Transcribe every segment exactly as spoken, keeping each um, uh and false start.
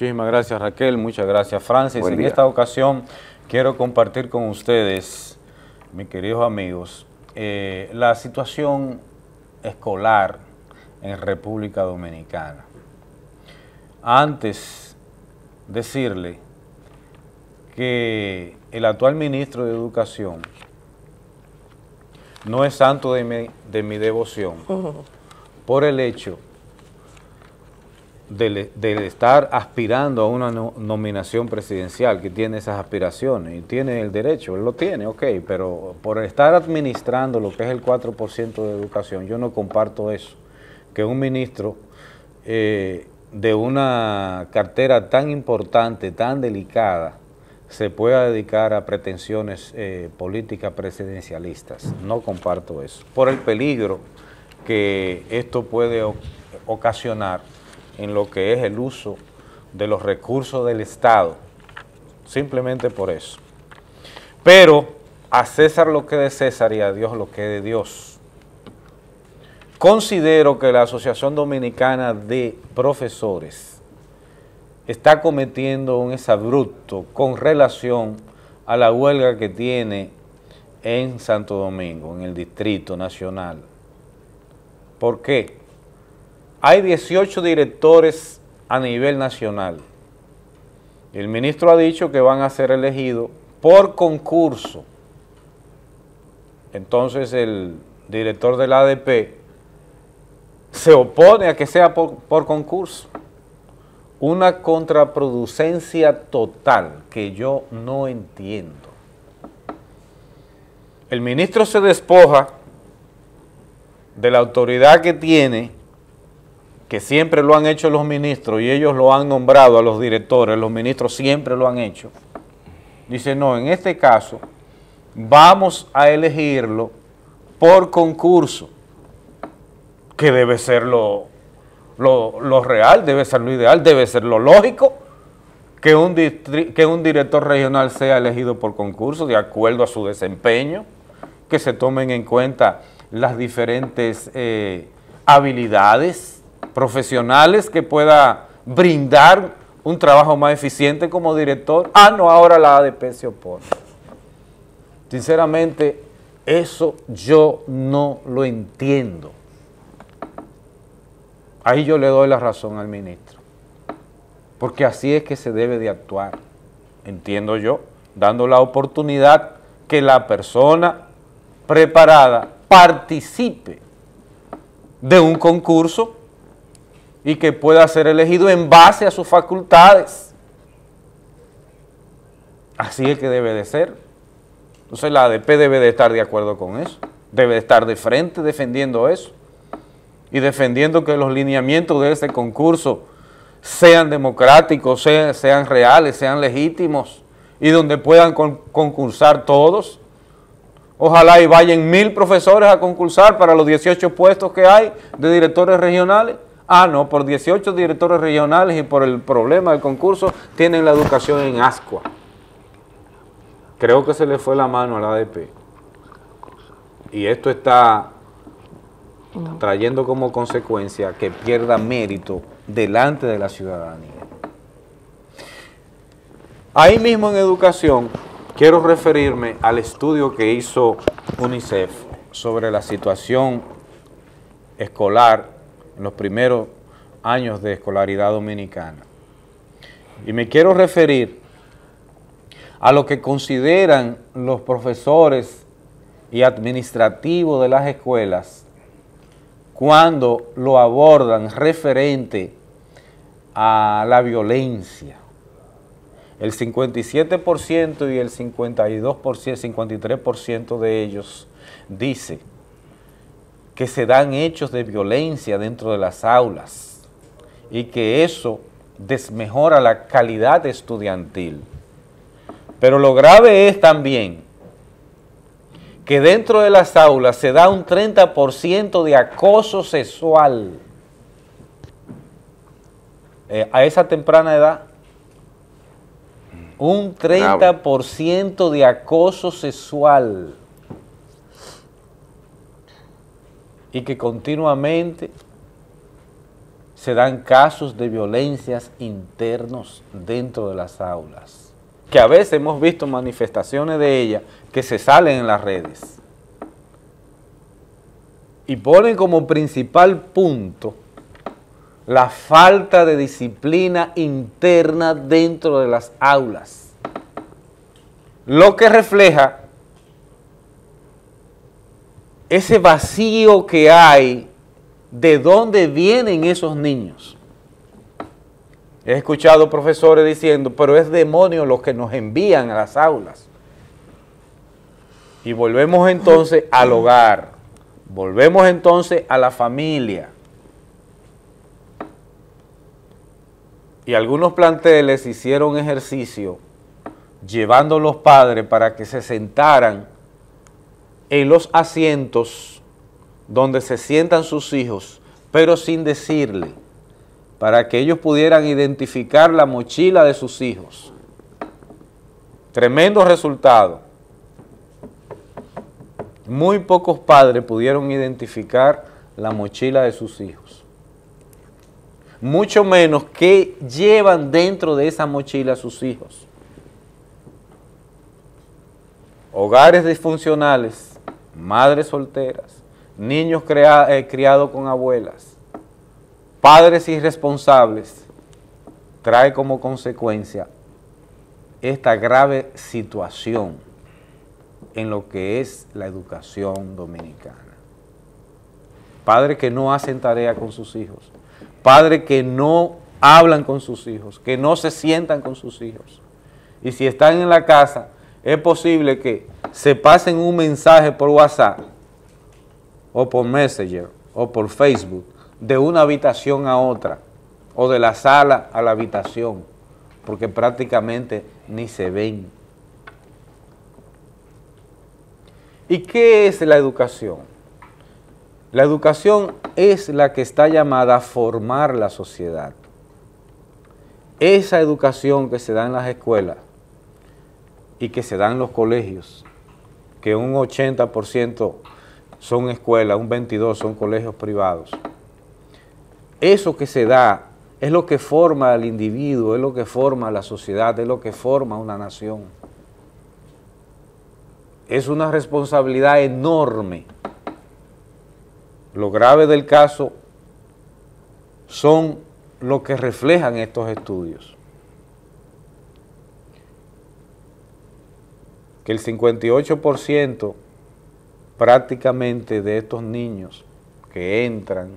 Muchísimas gracias, Raquel. Muchas gracias, Francis. En esta ocasión quiero compartir con ustedes, mis queridos amigos, eh, la situación escolar en República Dominicana. Antes, decirle que el actual ministro de Educación no es santo de mi, de mi devoción por el hecho de, de estar aspirando a una no, nominación presidencial, que tiene esas aspiraciones y tiene el derecho, él lo tiene, ok, pero por estar administrando lo que es el cuatro por ciento de educación, yo no comparto eso, que un ministro eh, de una cartera tan importante, tan delicada, se pueda dedicar a pretensiones eh, políticas presidencialistas. No comparto eso, por el peligro que esto puede ocasionar en lo que es el uso de los recursos del Estado, simplemente por eso. Pero a César lo que es de César y a Dios lo que es de Dios. Considero que la Asociación Dominicana de Profesores está cometiendo un exabrupto con relación a la huelga que tiene en Santo Domingo, en el Distrito Nacional. ¿Por qué? Hay dieciocho directores a nivel nacional. El ministro ha dicho que van a ser elegidos por concurso. Entonces el director del A D P se opone a que sea por, por concurso. Una contraproducencia total que yo no entiendo. El ministro se despoja de la autoridad que tiene, que siempre lo han hecho los ministros y ellos lo han nombrado a los directores, los ministros siempre lo han hecho. Dice, no, en este caso vamos a elegirlo por concurso, que debe ser lo Lo, lo real, debe ser lo ideal, debe ser lo lógico que un, que un director regional sea elegido por concurso de acuerdo a su desempeño, que se tomen en cuenta las diferentes eh, habilidades profesionales que pueda brindar un trabajo más eficiente como director. Ah, no, ahora la A D P se opone. Sinceramente, eso yo no lo entiendo. Ahí yo le doy la razón al ministro, porque así es que se debe de actuar, entiendo yo, dando la oportunidad que la persona preparada participe de un concurso y que pueda ser elegido en base a sus facultades. Así es que debe de ser. Entonces la A D P debe de estar de acuerdo con eso, debe de estar de frente defendiendo eso, y defendiendo que los lineamientos de ese concurso sean democráticos, sean, sean reales, sean legítimos, y donde puedan con, concursar todos. Ojalá y vayan mil profesores a concursar para los dieciocho puestos que hay de directores regionales. Ah, no, por dieciocho directores regionales y por el problema del concurso, tienen la educación en ascua. Creo que se le fue la mano a la A D P. Y esto está trayendo como consecuencia que pierda mérito delante de la ciudadanía. Ahí mismo en educación quiero referirme al estudio que hizo UNICEF sobre la situación escolar en los primeros años de escolaridad dominicana. Y me quiero referir a lo que consideran los profesores y administrativos de las escuelas cuando lo abordan referente a la violencia. El cincuenta y siete por ciento y el cincuenta y dos por ciento, cincuenta y tres por ciento de ellos dice que se dan hechos de violencia dentro de las aulas y que eso desmejora la calidad estudiantil. Pero lo grave es también que dentro de las aulas se da un treinta por ciento de acoso sexual eh, a esa temprana edad. Un treinta por ciento de acoso sexual y que continuamente se dan casos de violencias internos dentro de las aulas, que a veces hemos visto manifestaciones de ellas que se salen en las redes y ponen como principal punto la falta de disciplina interna dentro de las aulas, lo que refleja ese vacío que hay de dónde vienen esos niños. He escuchado profesores diciendo, pero es demonio los que nos envían a las aulas. Y volvemos entonces al hogar, volvemos entonces a la familia. Y algunos planteles hicieron ejercicio llevando a los padres para que se sentaran en los asientos donde se sientan sus hijos, pero sin decirle, para que ellos pudieran identificar la mochila de sus hijos. Tremendo resultado. Muy pocos padres pudieron identificar la mochila de sus hijos. Mucho menos que llevan dentro de esa mochila a sus hijos. Hogares disfuncionales, madres solteras, niños eh, criados con abuelas, padres irresponsables, trae como consecuencia esta grave situación en lo que es la educación dominicana. Padres que no hacen tarea con sus hijos, padres que no hablan con sus hijos, que no se sientan con sus hijos. Y si están en la casa, es posible que se pasen un mensaje por WhatsApp o por Messenger o por Facebook de una habitación a otra o de la sala a la habitación, porque prácticamente ni se ven. ¿Y qué es la educación? La educación es la que está llamada a formar la sociedad. Esa educación que se da en las escuelas y que se dan los colegios, que un ochenta por ciento son escuelas, un veintidós por ciento son colegios privados. Eso que se da es lo que forma al individuo, es lo que forma la sociedad, es lo que forma una nación. Es una responsabilidad enorme. Lo grave del caso son lo que reflejan estos estudios. Que el cincuenta y ocho por ciento prácticamente de estos niños que entran,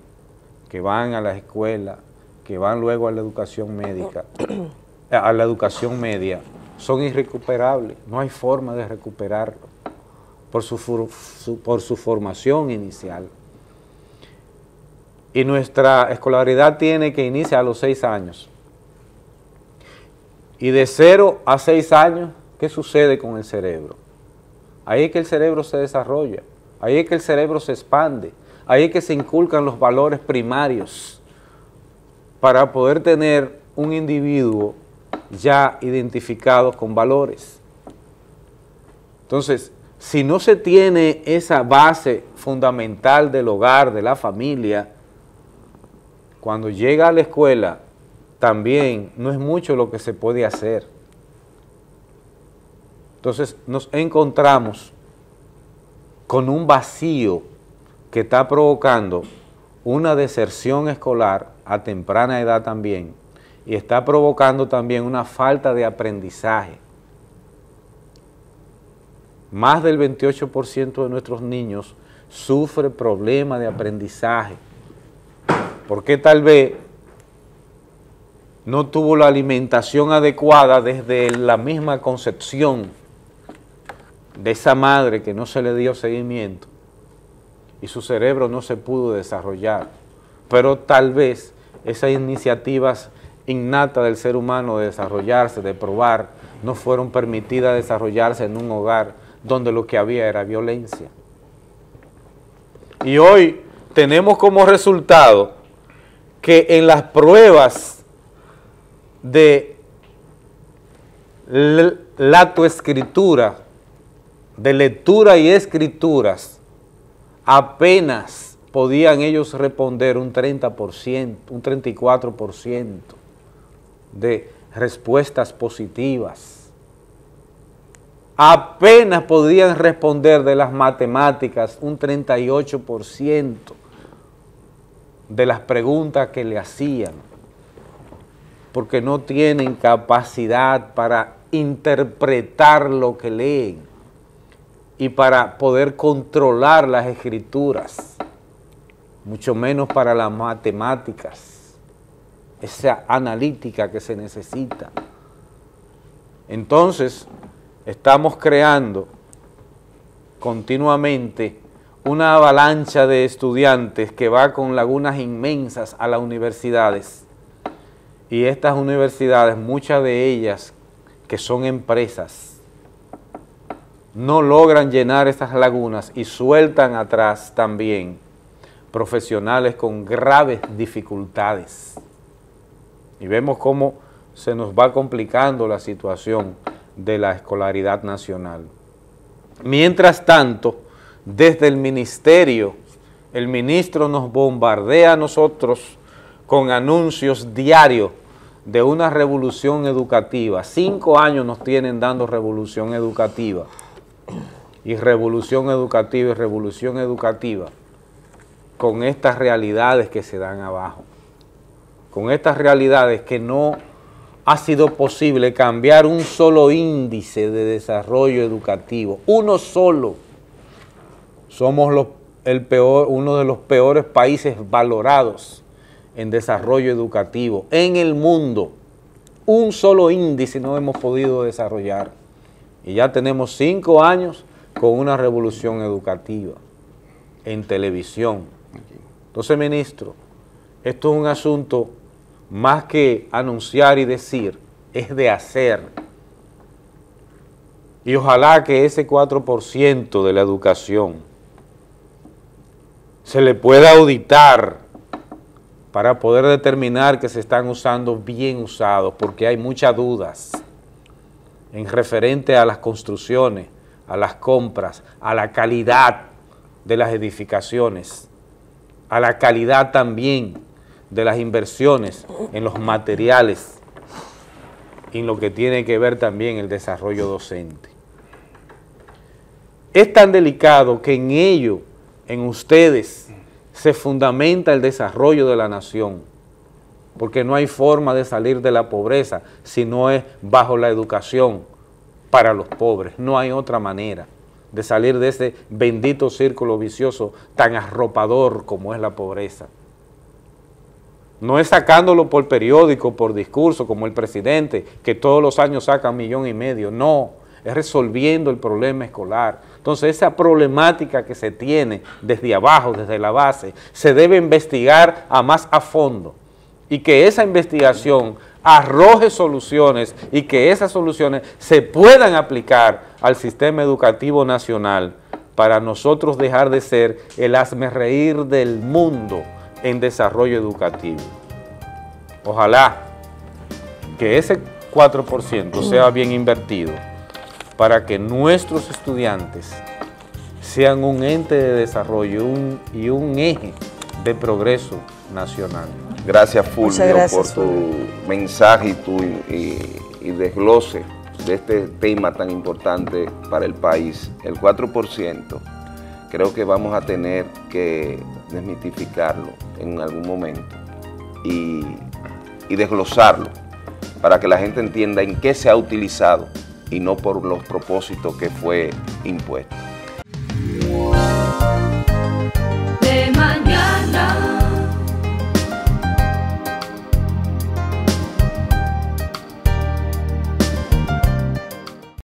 que van a la escuela, que van luego a la educación médica, a la educación media, son irrecuperables, no hay forma de recuperarlo por su, su, por su formación inicial. Y nuestra escolaridad tiene que iniciar a los seis años. Y de cero a seis años, ¿qué sucede con el cerebro? Ahí es que el cerebro se desarrolla, ahí es que el cerebro se expande, ahí es que se inculcan los valores primarios para poder tener un individuo ya identificado con valores. Entonces, si no se tiene esa base fundamental del hogar, de la familia, cuando llega a la escuela también no es mucho lo que se puede hacer. Entonces nos encontramos con un vacío que está provocando una deserción escolar a temprana edad también, y está provocando también una falta de aprendizaje. Más del veintiocho por ciento de nuestros niños sufre problemas de aprendizaje, porque tal vez no tuvo la alimentación adecuada desde la misma concepción de esa madre que no se le dio seguimiento y su cerebro no se pudo desarrollar. Pero tal vez esas iniciativas innatas del ser humano de desarrollarse, de probar, no fueron permitidas desarrollarse en un hogar donde lo que había era violencia. Y hoy tenemos como resultado que en las pruebas de la autoescritura, de lectura y escrituras, apenas podían ellos responder un treinta por ciento, un treinta y cuatro por ciento de respuestas positivas. Apenas podían responder de las matemáticas un treinta y ocho por ciento de las preguntas que le hacían, porque no tienen capacidad para interpretar lo que leen y para poder controlar las escrituras, mucho menos para las matemáticas, esa analítica que se necesita. Entonces, estamos creando continuamente una avalancha de estudiantes que va con lagunas inmensas a las universidades. Y estas universidades, muchas de ellas que son empresas, no logran llenar esas lagunas y sueltan atrás también profesionales con graves dificultades. Y vemos cómo se nos va complicando la situación de la escolaridad nacional. Mientras tanto, desde el ministerio, el ministro nos bombardea a nosotros con anuncios diarios de una revolución educativa. Cinco años nos tienen dando revolución educativa. Y revolución educativa y revolución educativa con estas realidades que se dan abajo. Con estas realidades que no ha sido posible cambiar un solo índice de desarrollo educativo. Uno solo. Somos los, el peor, uno de los peores países valorados en desarrollo educativo en el mundo. Un solo índice no hemos podido desarrollar. Y ya tenemos cinco años con una revolución educativa en televisión. Entonces, ministro, esto es un asunto más que anunciar y decir, es de hacer. Y ojalá que ese cuatro por ciento de la educación se le pueda auditar para poder determinar que se están usando bien usados, porque hay muchas dudas en referente a las construcciones, a las compras, a la calidad de las edificaciones, a la calidad también de las inversiones en los materiales y en lo que tiene que ver también el desarrollo docente. Es tan delicado que en ello, en ustedes, se fundamenta el desarrollo de la nación, porque no hay forma de salir de la pobreza si no es bajo la educación para los pobres. No hay otra manera de salir de ese bendito círculo vicioso tan arropador como es la pobreza. No es sacándolo por periódico, por discurso, como el presidente, que todos los años saca un millón y medio. No, es resolviendo el problema escolar. Entonces, esa problemática que se tiene desde abajo, desde la base, se debe investigar a más a fondo, y que esa investigación arroje soluciones y que esas soluciones se puedan aplicar al sistema educativo nacional para nosotros dejar de ser el hazmerreír del mundo en desarrollo educativo. Ojalá que ese cuatro por ciento sea bien invertido para que nuestros estudiantes sean un ente de desarrollo un, y un eje de progreso nacional. Gracias, Fulvio, gracias, por tu Fulvio. mensaje y, tu, y, y desglose de este tema tan importante para el país. El cuatro por ciento creo que vamos a tener que desmitificarlo en algún momento y, y desglosarlo para que la gente entienda en qué se ha utilizado y no por los propósitos que fue impuesto.